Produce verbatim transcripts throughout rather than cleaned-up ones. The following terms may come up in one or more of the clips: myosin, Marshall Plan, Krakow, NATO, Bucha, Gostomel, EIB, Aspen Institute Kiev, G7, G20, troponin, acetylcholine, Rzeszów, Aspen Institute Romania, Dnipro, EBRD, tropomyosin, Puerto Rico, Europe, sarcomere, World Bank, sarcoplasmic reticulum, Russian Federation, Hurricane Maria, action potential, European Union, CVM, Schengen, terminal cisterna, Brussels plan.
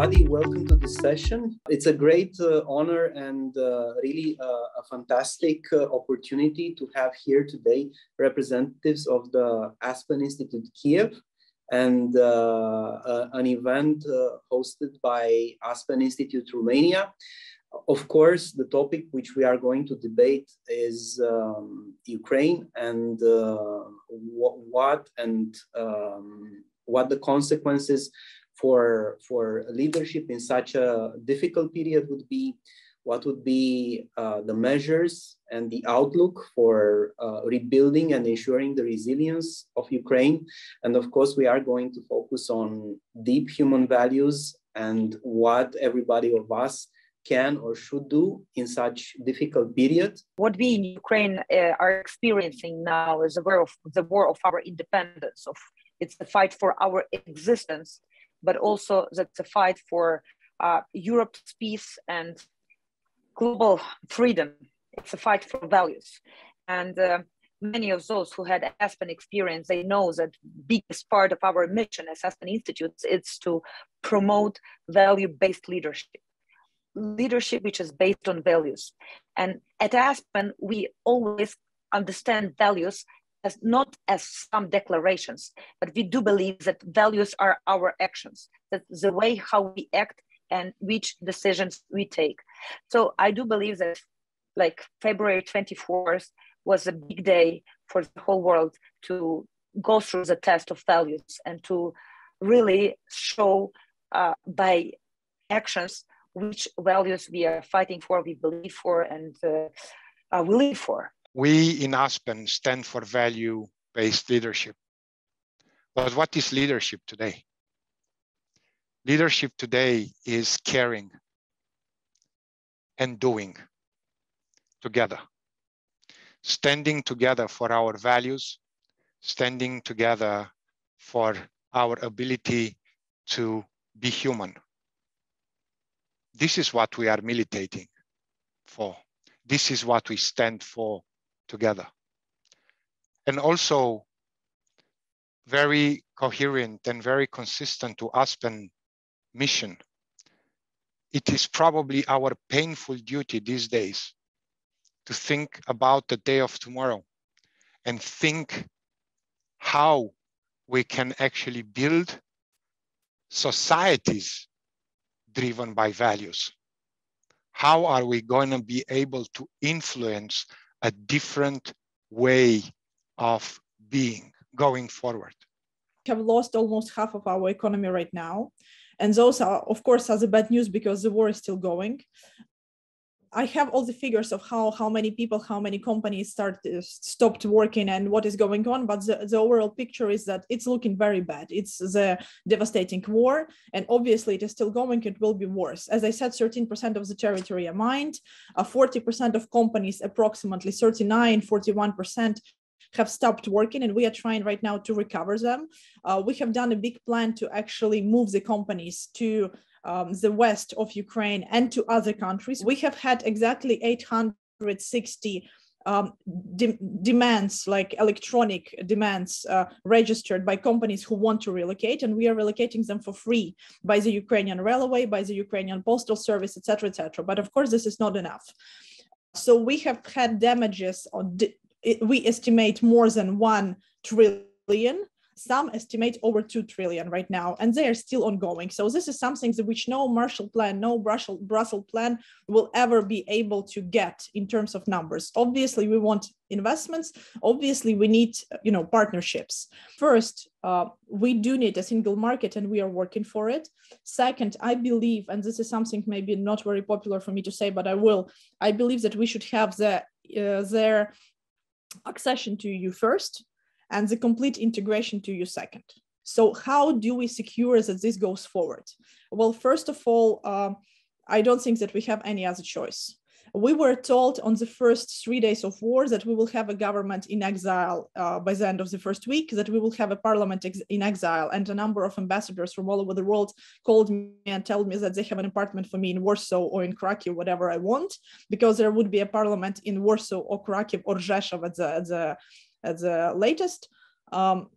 everybody. Welcome to this session. It's a great uh, honor and uh, really uh, a fantastic uh, opportunity to have here today representatives of the Aspen Institute Kiev and uh, uh, an event uh, hosted by Aspen Institute Romania. Of course, the topic which we are going to debate is um, Ukraine and uh, what, what and um, what the consequences for, for leadership in such a difficult period would be, what would be uh, the measures and the outlook for uh, rebuilding and ensuring the resilience of Ukraine. And of course, we are going to focus on deep human values and what everybody of us can or should do in such difficult period. What we in Ukraine uh, are experiencing now is the war of, the war of our independence. Of, it's the fight for our existence, but also that's a fight for uh, Europe's peace and global freedom. It's a fight for values. And uh, many of those who had Aspen experience, they know that biggest part of our mission as Aspen Institutes is to promote value-based leadership. Leadership which is based on values. And at Aspen, we always understand values as not as some declarations, but we do believe that values are our actions, that the way how we act and which decisions we take. So I do believe that like February twenty-fourth was a big day for the whole world to go through the test of values and to really show uh, by actions which values we are fighting for, we believe for, and uh, are willing for. We in Aspen stand for value-based leadership. But what is leadership today? Leadership today is caring and doing together, standing together for our values, standing together for our ability to be human. This is what we are militating for. This is what we stand for together. And also very coherent and very consistent to Aspen mission. It is probably our painful duty these days to think about the day of tomorrow and think how we can actually build societies driven by values. How are we going to be able to influence a different way of being going forward? We have lost almost half of our economy right now. And those are, of course, are the bad news because the war is still going. I have all the figures of how, how many people, how many companies started, stopped working and what is going on. But the, the overall picture is that it's looking very bad. It's the devastating war. And obviously it is still going. It will be worse. As I said, thirteen percent of the territory are mined. forty percent of companies, approximately thirty-nine, forty-one percent, have stopped working, and we are trying right now to recover them. Uh, we have done a big plan to actually move the companies to um, the west of Ukraine and to other countries. We have had exactly eight hundred sixty um, de demands, like electronic demands uh, registered by companies who want to relocate, and we are relocating them for free by the Ukrainian railway, by the Ukrainian postal service, et cetera, et cetera. But of course, this is not enough. So we have had damages on de we estimate more than one trillion. Some estimate over two trillion right now, and they are still ongoing. So this is something that which no Marshall Plan, no Brussels, Brussels Plan will ever be able to get in terms of numbers. Obviously, we want investments. Obviously, we need you know, partnerships. First, uh, we do need a single market, and we are working for it. Second, I believe, and this is something maybe not very popular for me to say, but I will, I believe that we should have the, uh, their accession to E U first, and the complete integration to E U second. So how do we secure that this goes forward? Well, first of all, um, I don't think that we have any other choice. We were told on the first three days of war that we will have a government in exile uh, by the end of the first week, that we will have a parliament ex in exile, and a number of ambassadors from all over the world called me and told me that they have an apartment for me in Warsaw or in Krakow, whatever I want, because there would be a parliament in Warsaw or Krakow or Rzeszów at the, at the, at the latest. Um,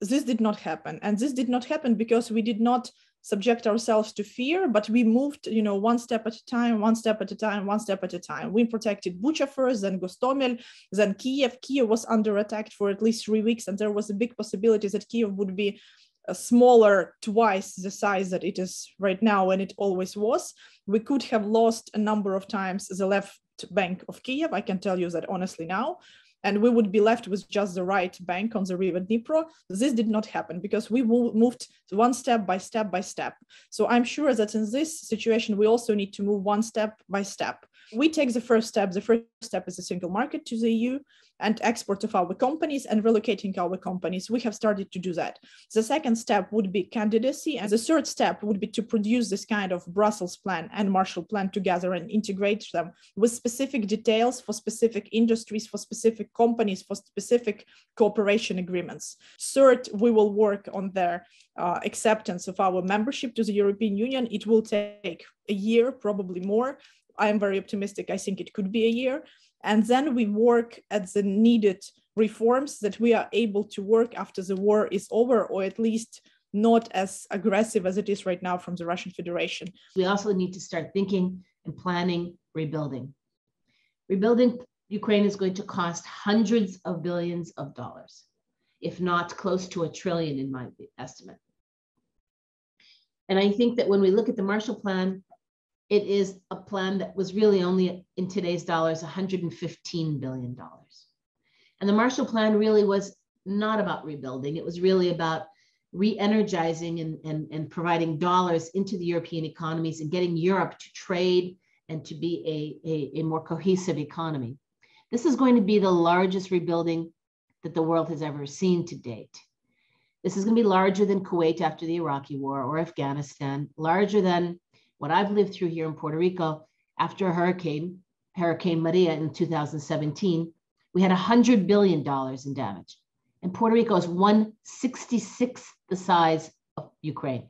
this did not happen. And this did not happen because we did not subject ourselves to fear, but we moved, you know, one step at a time, one step at a time, one step at a time. We protected Bucha first, then Gostomel, then Kiev. Kiev was under attack for at least three weeks, and there was a big possibility that Kiev would be uh, smaller, twice the size that it is right now, and it always was. We could have lost a number of times the left bank of Kiev, I can tell you that honestly now, and we would be left with just the right bank on the river Dnipro. This did not happen because we moved one step by step by step. So I'm sure that in this situation, we also need to move one step by step. We take the first step. The first step is the single market to the E U and export of our companies and relocating our companies. We have started to do that. The second step would be candidacy. And the third step would be to produce this kind of Brussels plan and Marshall Plan together and integrate them with specific details for specific industries, for specific companies, for specific cooperation agreements. Third, we will work on their uh, acceptance of our membership to the European Union. It will take a year, probably more. I am very optimistic. I think it could be a year. And then we work at the needed reforms that we are able to work after the war is over, or at least not as aggressive as it is right now from the Russian Federation. We also need to start thinking and planning rebuilding. Rebuilding Ukraine is going to cost hundreds of billions of dollars, if not close to a trillion in my estimate. And I think that when we look at the Marshall Plan, it is a plan that was really only in today's dollars, one hundred fifteen billion dollars. And the Marshall Plan really was not about rebuilding. It was really about re-energizing and, and, and providing dollars into the European economies and getting Europe to trade and to be a, a, a more cohesive economy. This is going to be the largest rebuilding that the world has ever seen to date. This is going to be larger than Kuwait after the Iraqi war or Afghanistan, larger than what I've lived through here in Puerto Rico after a hurricane, Hurricane Maria in two thousand seventeen, we had one hundred billion dollars in damage. And Puerto Rico is one sixty-sixth the size of Ukraine.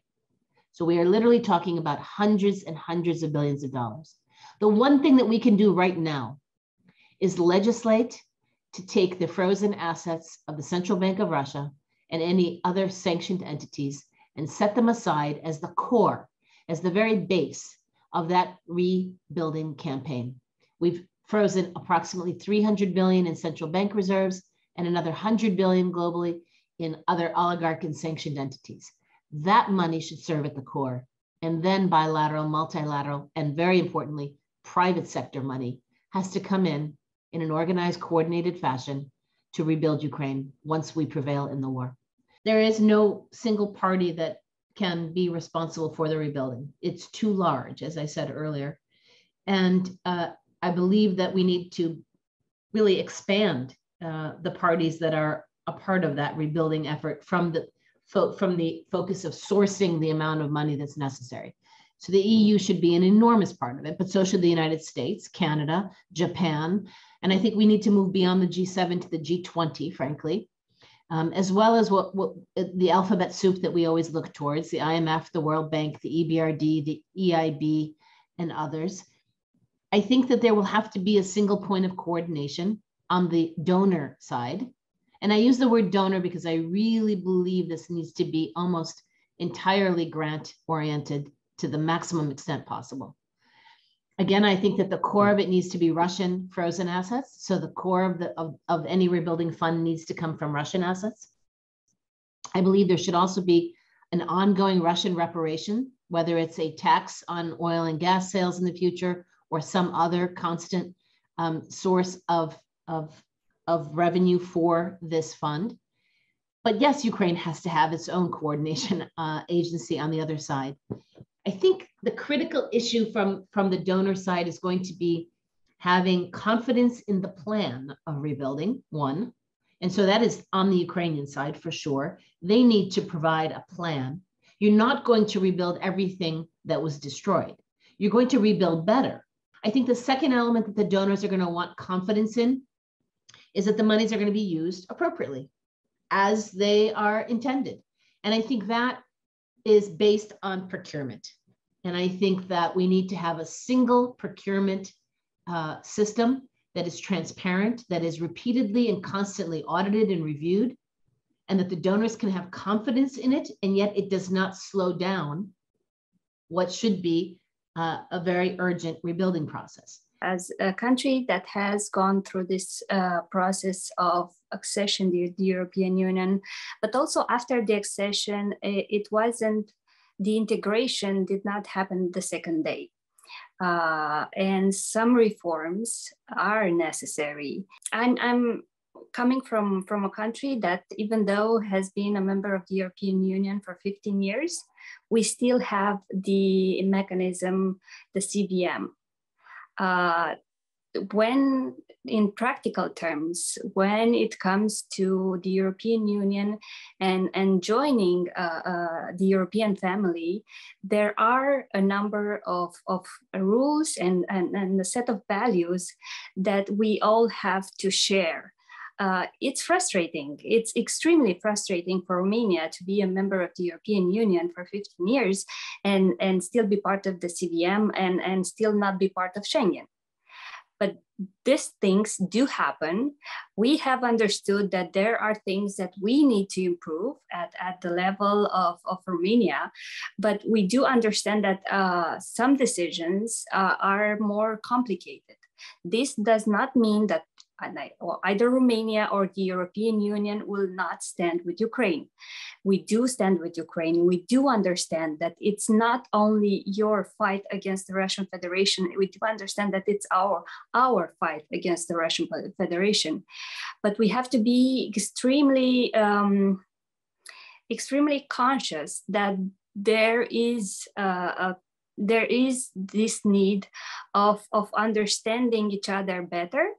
So we are literally talking about hundreds and hundreds of billions of dollars. The one thing that we can do right now is legislate to take the frozen assets of the Central Bank of Russia and any other sanctioned entities and set them aside as the core, as the very base of that rebuilding campaign. We've frozen approximately three hundred billion dollars in central bank reserves and another one hundred billion dollars globally in other oligarch and sanctioned entities. That money should serve at the core, and then bilateral, multilateral, and very importantly, private sector money has to come in in an organized, coordinated fashion to rebuild Ukraine once we prevail in the war. There is no single party that can be responsible for the rebuilding. It's too large, as I said earlier. And uh, I believe that we need to really expand uh, the parties that are a part of that rebuilding effort from the, fo from the focus of sourcing the amount of money that's necessary. So the E U should be an enormous part of it, but so should the United States, Canada, Japan. And I think we need to move beyond the G seven to the G twenty, frankly. Um, as well as what, what the alphabet soup that we always look towards, the I M F, the World Bank, the E B R D, the E I B, and others. I think that there will have to be a single point of coordination on the donor side. And I use the word donor because I really believe this needs to be almost entirely grant-oriented to the maximum extent possible. Again, I think that the core of it needs to be Russian frozen assets. So the core of, the, of, of any rebuilding fund needs to come from Russian assets. I believe there should also be an ongoing Russian reparation, whether it's a tax on oil and gas sales in the future or some other constant um, source of, of, of revenue for this fund. But yes, Ukraine has to have its own coordination uh, agency on the other side. I think the critical issue from, from the donor side is going to be having confidence in the plan of rebuilding, one. And so that is on the Ukrainian side for sure. They need to provide a plan. You're not going to rebuild everything that was destroyed. You're going to rebuild better. I think the second element that the donors are going to want confidence in is that the monies are going to be used appropriately as they are intended. And I think that is based on procurement. And I think that we need to have a single procurement uh, system that is transparent, that is repeatedly and constantly audited and reviewed, and that the donors can have confidence in it, and yet it does not slow down what should be uh, a very urgent rebuilding process. As a country that has gone through this uh, process of accession to the European Union, but also after the accession, it wasn't, the integration did not happen the second day. Uh, and some reforms are necessary. I'm, I'm coming from, from a country that, even though has been a member of the European Union for fifteen years, we still have the mechanism, the C V M. Uh, when in practical terms, when it comes to the European Union and, and joining uh, uh, the European family, there are a number of, of rules and, and, and a set of values that we all have to share. Uh, it's frustrating. It's extremely frustrating for Romania to be a member of the European Union for fifteen years and, and still be part of the C V M and, and still not be part of Schengen. But these things do happen. We have understood that there are things that we need to improve at, at the level of, of Romania, but we do understand that uh, some decisions uh, are more complicated. This does not mean that either Romania or the European Union will not stand with Ukraine. We do stand with Ukraine. We do understand that it's not only your fight against the Russian Federation. We do understand that it's our, our fight against the Russian Federation. But we have to be extremely, um, extremely conscious that there is uh, a there is this need of, of understanding each other better,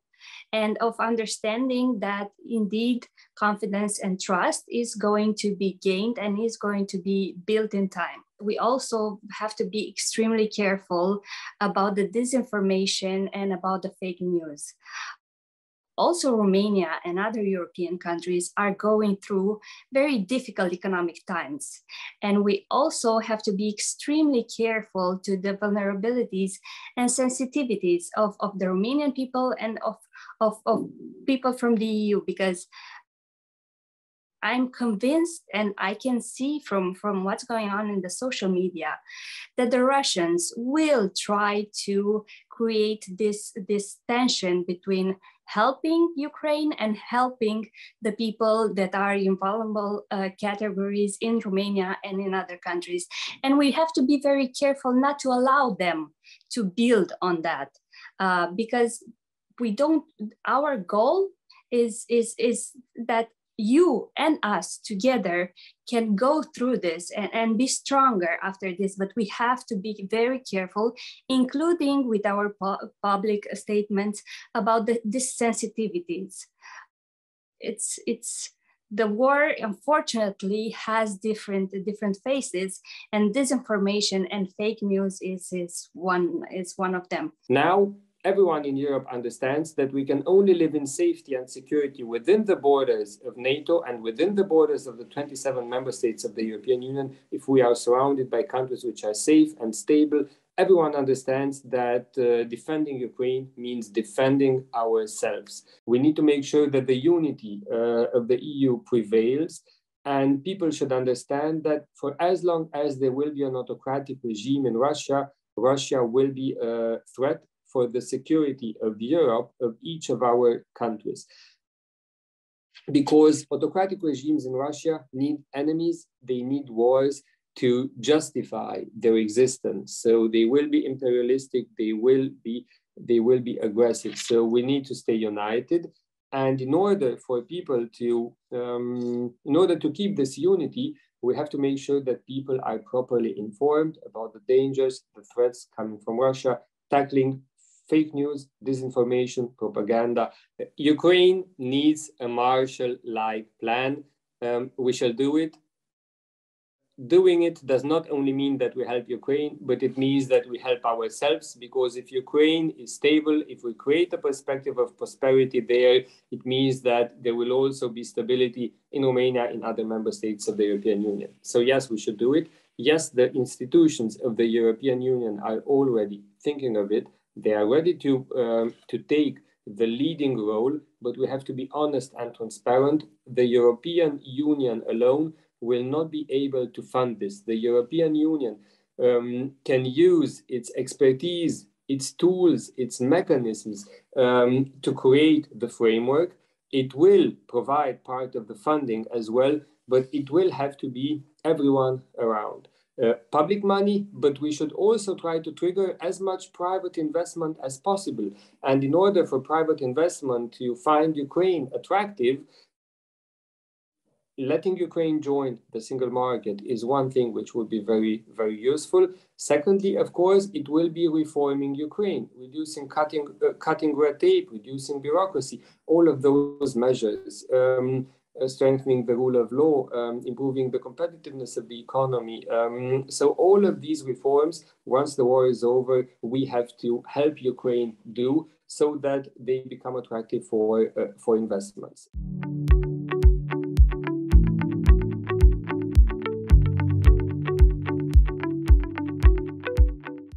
and of understanding that indeed confidence and trust is going to be gained and is going to be built in time. We also have to be extremely careful about the disinformation and about the fake news. Also, Romania and other European countries are going through very difficult economic times. And we also have to be extremely careful to the vulnerabilities and sensitivities of, of the Romanian people and of, of, of people from the E U, because I'm convinced, and I can see from, from what's going on in the social media, that the Russians will try to create this, this tension between helping Ukraine and helping the people that are in vulnerable uh, categories in Romania and in other countries. And we have to be very careful not to allow them to build on that, uh, because we don't, our goal is, is, is that you and us together can go through this and, and be stronger after this, but we have to be very careful, including with our pu public statements about the, these sensitivities. It's, it's, the war, unfortunately, has different, different faces, and disinformation and fake news is, is, one, is one of them. Now, everyone in Europe understands that we can only live in safety and security within the borders of NATO and within the borders of the twenty-seven member states of the European Union if we are surrounded by countries which are safe and stable. Everyone understands that uh, defending Ukraine means defending ourselves. We need to make sure that the unity uh, of the E U prevails. And people should understand that for as long as there will be an autocratic regime in Russia, Russia will be a threat for the security of Europe, of each of our countries. Because autocratic regimes in Russia need enemies, they need wars to justify their existence. So they will be imperialistic, they will be, they will be aggressive. So we need to stay united. And in order for people to, um, in order to keep this unity, we have to make sure that people are properly informed about the dangers, the threats coming from Russia, tackling fake news, disinformation, propaganda. Ukraine needs a Marshall-like plan. Um, we shall do it. Doing it does not only mean that we help Ukraine, but it means that we help ourselves, because if Ukraine is stable, if we create a perspective of prosperity there, it means that there will also be stability in Romania and other member states of the European Union. So yes, we should do it. Yes, the institutions of the European Union are already thinking of it. They are ready to, um, to take the leading role, but we have to be honest and transparent. The European Union alone will not be able to fund this. The European Union um, can use its expertise, its tools, its mechanisms um, to create the framework. It will provide part of the funding as well, but it will have to be everyone around. Uh, public money, but we should also try to trigger as much private investment as possible. And in order for private investment to find Ukraine attractive, letting Ukraine join the single market is one thing which would be very, very useful. Secondly, of course, it will be reforming Ukraine, reducing cutting, uh, cutting red tape, reducing bureaucracy, all of those measures. Um, Uh, strengthening the rule of law, um, improving the competitiveness of the economy. Um, so all of these reforms, once the war is over, we have to help Ukraine do so that they become attractive for, uh, for investments.